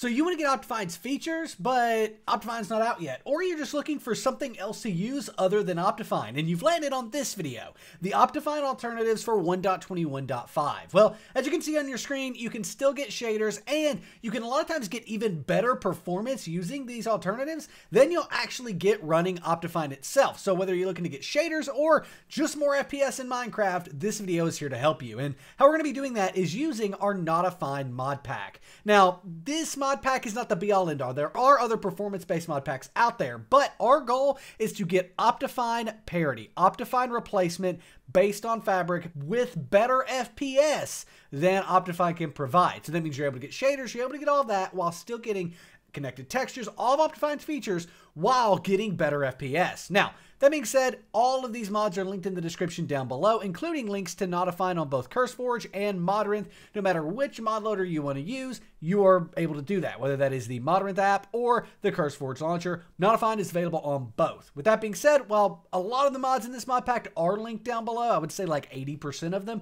So you want to get OptiFine's features, but OptiFine's not out yet, or you're just looking for something else to use other than OptiFine, and you've landed on this video, the OptiFine alternatives for 1.21.5. Well, as you can see on your screen, you can still get shaders, and you can a lot of times get even better performance using these alternatives than you'll actually get running OptiFine itself. So whether you're looking to get shaders or just more FPS in Minecraft, this video is here to help you. And how we're going to be doing that is using our NotiFine mod pack. Now, this mod pack is not the be all end all. There are other performance based mod packs out there, but our goal is to get OptiFine parity, OptiFine replacement based on Fabric with better FPS than OptiFine can provide. So that means you're able to get shaders, you're able to get all that while still getting connected textures, all of OptiFine's features while getting better FPS. Now, that being said, all of these mods are linked in the description down below, including links to NotiFine on both CurseForge and ModRinth. No matter which mod loader you want to use, you are able to do that, whether that is the ModRinth app or the CurseForge launcher. NotiFine is available on both. With that being said, while a lot of the mods in this mod pack are linked down below, I would say like 80% of them,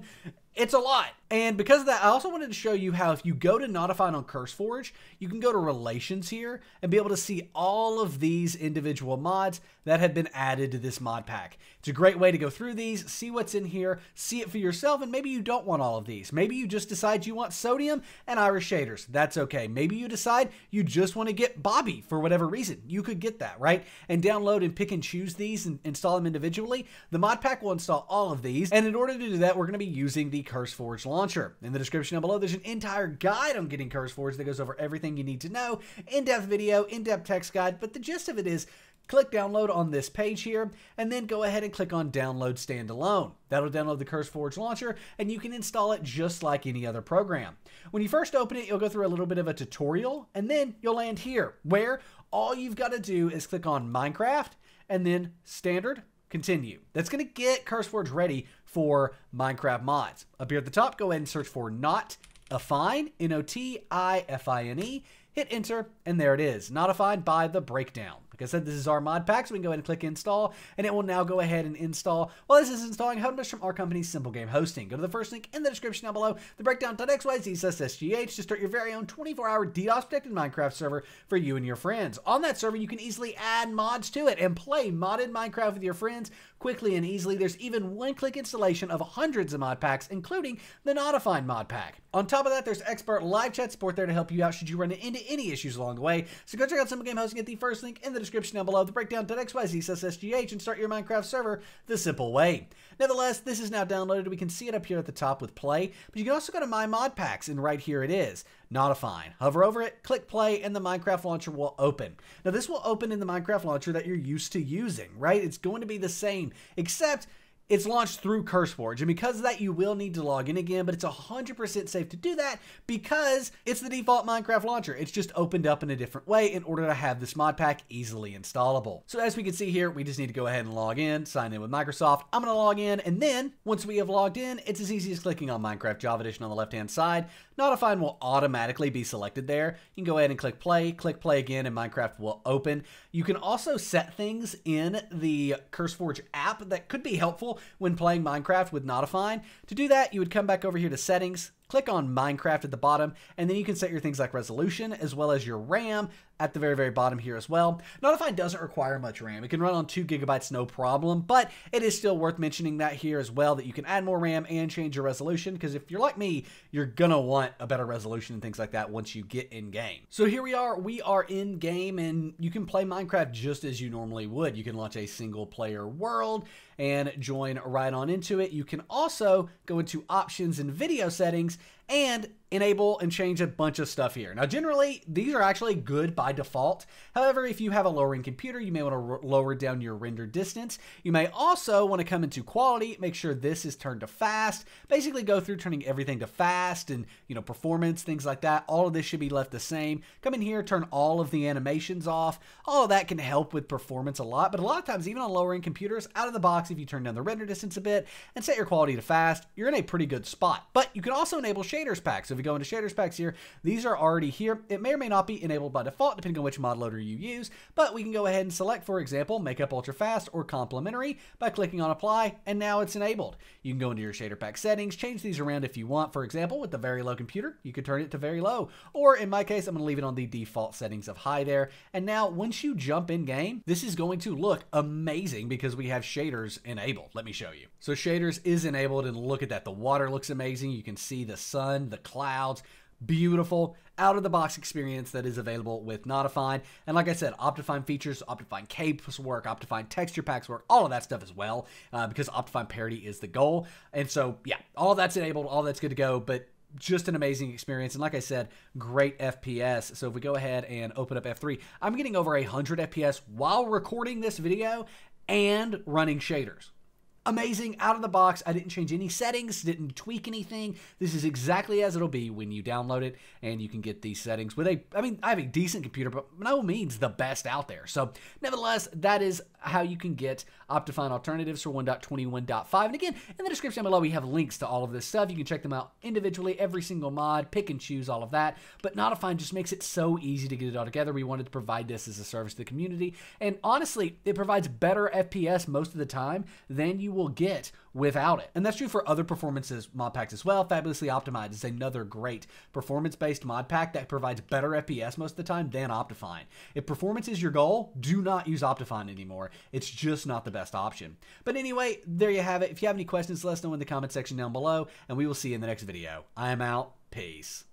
it's a lot. And because of that, I also wanted to show you how if you go to NotiFine on CurseForge, you can go to Relations here and be able to see all of these individual mods that have been added to this mod pack. It's a great way to go through these, see what's in here, see it for yourself, and maybe you don't want all of these. Maybe you just decide you want Sodium and Iris shaders. That's okay. Maybe you decide you just want to get Bobby for whatever reason. You could get that, right? And download and pick and choose these and install them individually. The mod pack will install all of these, and in order to do that, we're going to be using the CurseForge launcher. In the description down below, there's an entire guide on getting CurseForge that goes over everything you need to know, in-depth video, in-depth text guide, but the gist of it is click download on this page here, and then go ahead and click on download standalone. That'll download the CurseForge launcher, and you can install it just like any other program. When you first open it, you'll go through a little bit of a tutorial, and then you'll land here, where all you've got to do is click on Minecraft, and then standard, continue. That's going to get CurseForge ready for Minecraft mods. Up here at the top, go ahead and search for NotiFine, NotiFine, hit enter, and there it is, NotiFine by The Breakdown. Like I said, this is our mod pack, so we can go ahead and click install, and it will now go ahead and install. Well, this is installing homepages from our company, Simple Game Hosting. Go to the first link in the description down below, TheBreakdown.xyz/SGH, to start your very own 24-hour DDoS-protected Minecraft server for you and your friends. On that server, you can easily add mods to it and play modded Minecraft with your friends quickly and easily. There's even one-click installation of hundreds of mod packs, including the NotiFine mod pack. On top of that, there's expert live chat support there to help you out should you run into any issues along the way. So go check out Simple Game Hosting at the first link in the description down below, TheBreakdown.xyz/SGH, and start your Minecraft server the simple way. Nevertheless, this is now downloaded. We can see it up here at the top with play, but you can also go to my mod packs, and right here it is, NotiFine. Hover over it, click play, and the Minecraft launcher will open. Now this will open in the Minecraft launcher that you're used to using, right? It's going to be the same, except it's launched through CurseForge, and because of that, you will need to log in again, but it's 100% safe to do that because it's the default Minecraft launcher. It's just opened up in a different way in order to have this mod pack easily installable. So as we can see here, we just need to go ahead and log in, sign in with Microsoft. I'm gonna log in, and then once we have logged in, it's as easy as clicking on Minecraft Java Edition on the left-hand side. NotiFine will automatically be selected there. You can go ahead and click play again, and Minecraft will open. You can also set things in the CurseForge app that could be helpful when playing Minecraft with NotiFine. To do that, you would come back over here to settings, click on Minecraft at the bottom, and then you can set your things like resolution as well as your RAM at the very, very bottom here as well. NotiFine doesn't require much RAM. It can run on 2 GB, no problem, but it is still worth mentioning that here as well, that you can add more RAM and change your resolution, because if you're like me, you're gonna want a better resolution and things like that once you get in game. So here we are in game, and you can play Minecraft just as you normally would. You can launch a single player world and join right on into it. You can also go into options and video settings and enable and change a bunch of stuff here. Now, generally, these are actually good by default. However, if you have a lower-end computer, you may want to lower down your render distance. You may also want to come into quality, make sure this is turned to fast, basically go through turning everything to fast and, you know, performance, things like that. All of this should be left the same. Come in here, turn all of the animations off. All of that can help with performance a lot, but a lot of times, even on lower-end computers, out of the box, if you turn down the render distance a bit and set your quality to fast, you're in a pretty good spot. But you can also enable shaders shaders pack. So if we go into shaders packs here, these are already here. It may or may not be enabled by default, depending on which mod loader you use, but we can go ahead and select, for example, Makeup Ultra Fast or Complementary by clicking on Apply, and now it's enabled. You can go into your shader pack settings, change these around if you want. For example, with the very low computer, you could turn it to very low. Or in my case, I'm going to leave it on the default settings of high there. And now once you jump in game, this is going to look amazing because we have shaders enabled. Let me show you. So shaders is enabled, and look at that. The water looks amazing. You can see the sun, the clouds, beautiful out of the box experience that is available with NotiFine. And like I said, OptiFine features, OptiFine capes work, OptiFine texture packs work, all of that stuff as well, because OptiFine parity is the goal. And so, yeah, all that's enabled, all that's good to go, but just an amazing experience. And like I said, great FPS. So if we go ahead and open up F3, I'm getting over 100 FPS while recording this video and running shaders. Amazing, out of the box. I didn't change any settings, didn't tweak anything. This is exactly as it'll be when you download it, and you can get these settings with a, I mean, I have a decent computer, but by no means the best out there. So nevertheless, that is how you can get OptiFine alternatives for 1.21.5. And again, in the description below, we have links to all of this stuff. You can check them out individually, every single mod, pick and choose all of that. But NotiFine just makes it so easy to get it all together. We wanted to provide this as a service to the community. And honestly, it provides better FPS most of the time than you will get without it. And that's true for other performances mod packs as well. Fabulously Optimized is another great performance-based mod pack that provides better FPS most of the time than OptiFine. If performance is your goal, do not use OptiFine anymore. It's just not the best option. But anyway, there you have it. If you have any questions, let us know in the comment section down below, and we will see you in the next video. I am out. Peace.